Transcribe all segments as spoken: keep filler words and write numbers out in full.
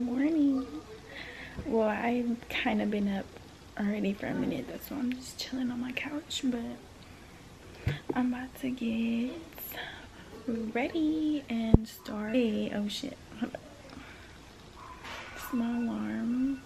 Morning. Well, I've kind of been up already for a minute. That's why I'm just chilling on my couch, but I'm about to get ready and start. Hey, oh shit. It's my alarm.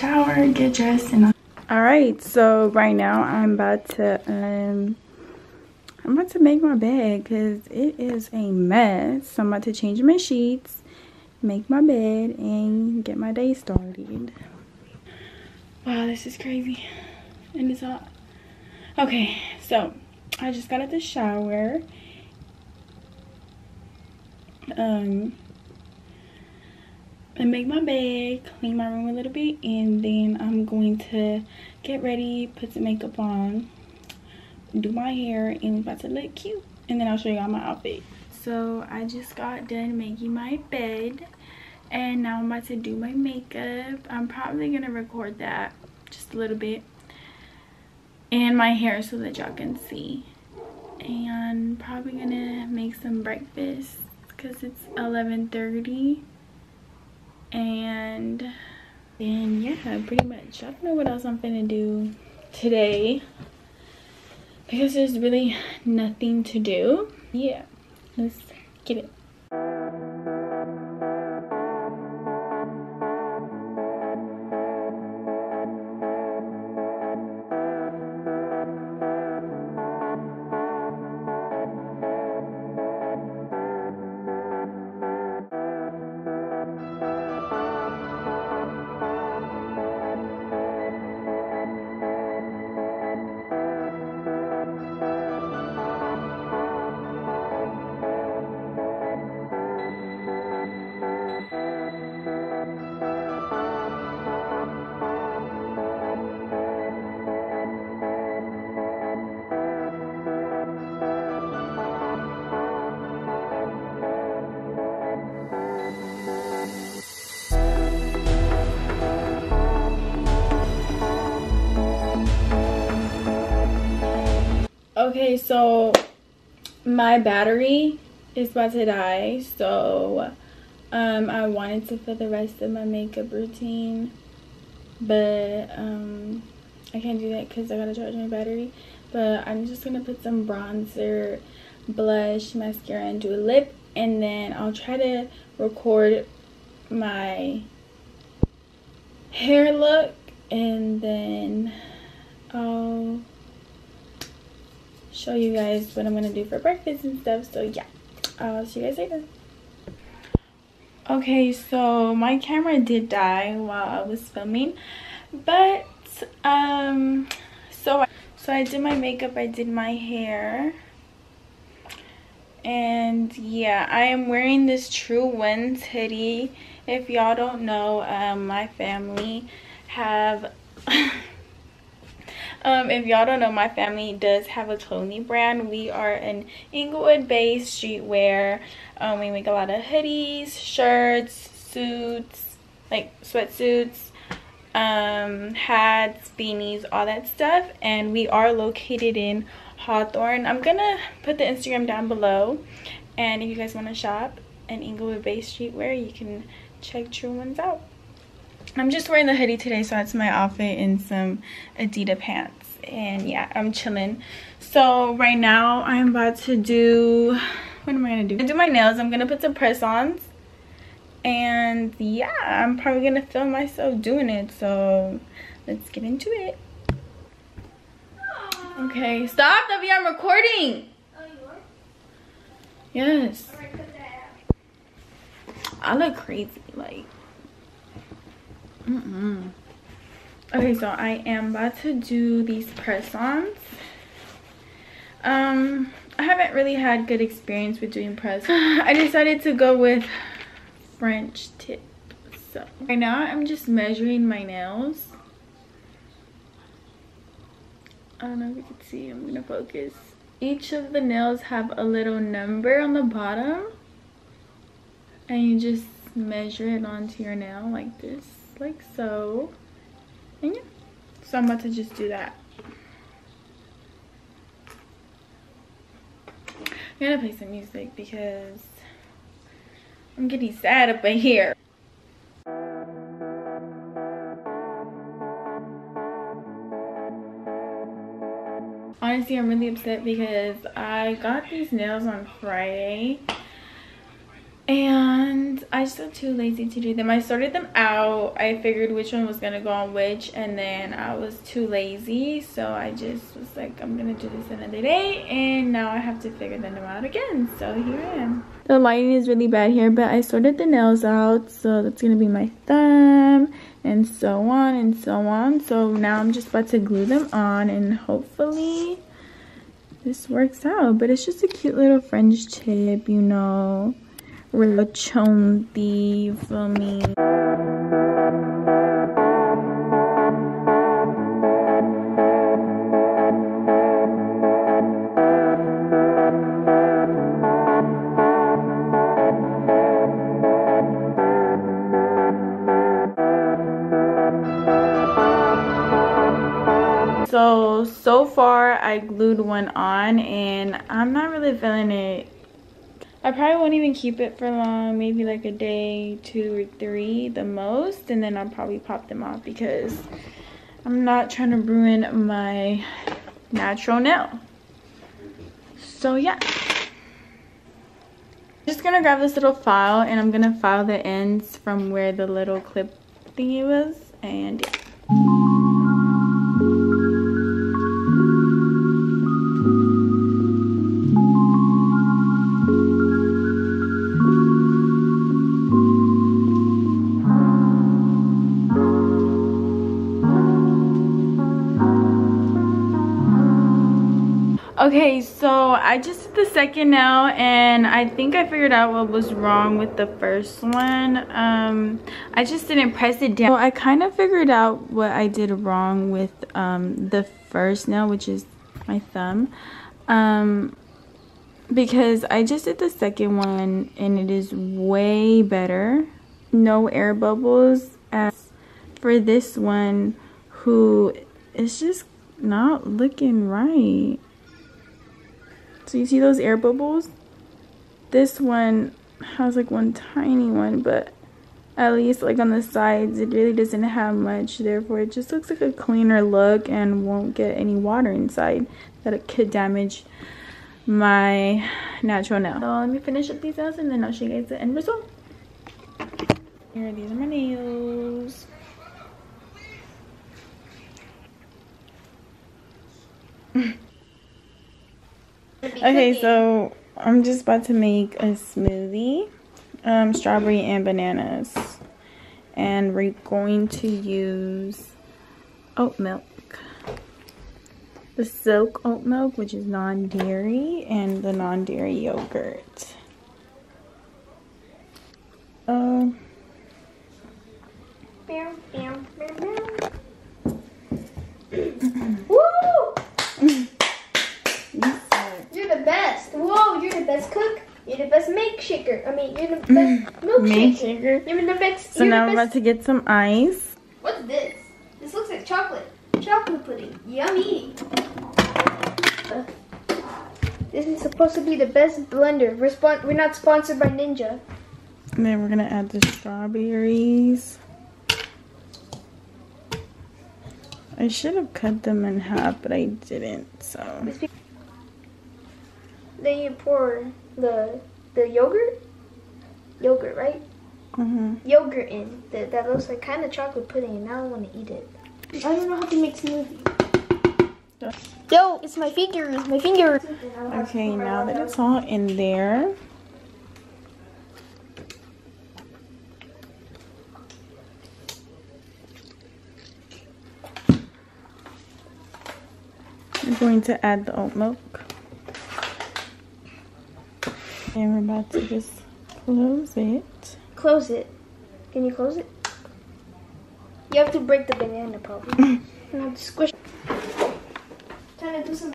Shower, get dressed, and all right, so right now I'm about to um I'm about to make my bed because it is a mess, so I'm about to change my sheets, make my bed, and get my day started. Wow, this is crazy and it's hot. Okay, so I just got out the shower. um I make my bed, clean my room a little bit, and then I'm going to get ready, put some makeup on, do my hair, and I'm about to look cute. And then I'll show you all my outfit. So I just got done making my bed, and now I'm about to do my makeup. I'm probably gonna record that just a little bit, and my hair so that y'all can see. And probably gonna make some breakfast because it's eleven thirty. And then yeah, pretty much. I don't know what else I'm finna do today because there's really nothing to do. Yeah, let's get it. Okay, so my battery is about to die, so um, I wanted to for the rest of my makeup routine, but um, I can't do that because I gotta charge my battery. But I'm just gonna put some bronzer, blush, mascara, and do a lip, and then I'll try to record my hair look, and then I'll show you guys what I'm gonna do for breakfast and stuff. So yeah, I'll see you guys later. Okay, so my camera did die while I was filming, but um so I, so I did my makeup, I did my hair, and yeah, I am wearing this True Ones hoodie. If y'all don't know, um my family have Um, if y'all don't know, my family does have a clothing brand. We are an Inglewood-based streetwear. Um, we make a lot of hoodies, shirts, suits, like sweatsuits, um, hats, beanies, all that stuff. And we are located in Hawthorne. I'm going to put the Instagram down below. And if you guys want to shop an Inglewood-based streetwear, you can check True Ones out. I'm just wearing the hoodie today, so that's my outfit, and some Adidas pants. And yeah, I'm chilling. So right now I'm about to do, what am I gonna do? I'm gonna do my nails. I'm gonna put some press-ons, and yeah, I'm probably gonna film myself doing it. So let's get into it. Okay, stop, Debbie, I'm recording. Oh, you are? Yes. All right, put that out. I look crazy, like. Mm-mm. Okay, so I am about to do these press-ons. Um, I haven't really had good experience with doing press. I decided to go with French tip. So right now I'm just measuring my nails. I don't know if you can see. I'm gonna focus. each of the nails have a little number on the bottom, and you just measure it onto your nail like this, like so. And yeah, so I'm about to just do that. I'm gonna play some music because I'm getting sad up in here. Honestly, I'm really upset because I got these nails on Friday and I was still too lazy to do them. I sorted them out. I figured which one was gonna go on which, and then I was too lazy, so I just was like, I'm gonna do this another day, and now I have to figure them out again. So here I am. The lighting is really bad here, but I sorted the nails out, so that's gonna be my thumb and so on and so on. So now I'm just about to glue them on, and hopefully this works out. But it's just a cute little French tip, you know, relationty for me. So, so far I glued one on and I'm not really feeling it. I probably won't even keep it for long, maybe like a day, two or three the most, and then I'll probably pop them off because I'm not trying to ruin my natural nail. So yeah. I'm just gonna grab this little file and I'm gonna file the ends from where the little clip thingy was, and yeah. Okay, so I just did the second nail and I think I figured out what was wrong with the first one. Um, I just didn't press it down. So I kind of figured out what I did wrong with um, the first nail, which is my thumb. Um, because I just did the second one and it is way better. No air bubbles. As for this one, who is just not looking right. So you see those air bubbles? This one has like one tiny one, but at least like on the sides it really doesn't have much, therefore it just looks like a cleaner look and won't get any water inside that it could damage my natural nail. So let me finish up these nails and then I'll show you guys the end result. Here, these are my nails. Okay, so I'm just about to make a smoothie, um, strawberry and bananas, and we're going to use oat milk, the Silk oat milk, which is non-dairy, and the non-dairy yogurt. Uh, Woo! You're the best. Whoa, you're the best cook. You're the best milk shaker. I mean, you're the best milk shaker. You're the best. So now I'm about to get some ice. What's this? This looks like chocolate. Chocolate pudding. Yummy. Uh, this is supposed to be the best blender. We're, spon we're not sponsored by Ninja. And then we're going to add the strawberries. I should have cut them in half, but I didn't, so. Then you pour the the yogurt, yogurt, right? Mm-hmm. Yogurt in. That, that looks like kind of chocolate pudding, and now I want to eat it. I don't know how to make smoothies. Yo, it's my fingers, my fingers. Okay, now that it's all in there. I'm going to add the oat milk. And we're about to just close it. Close it. Can you close it? You have to break the banana, probably. And I'll just squish it. Trying to do some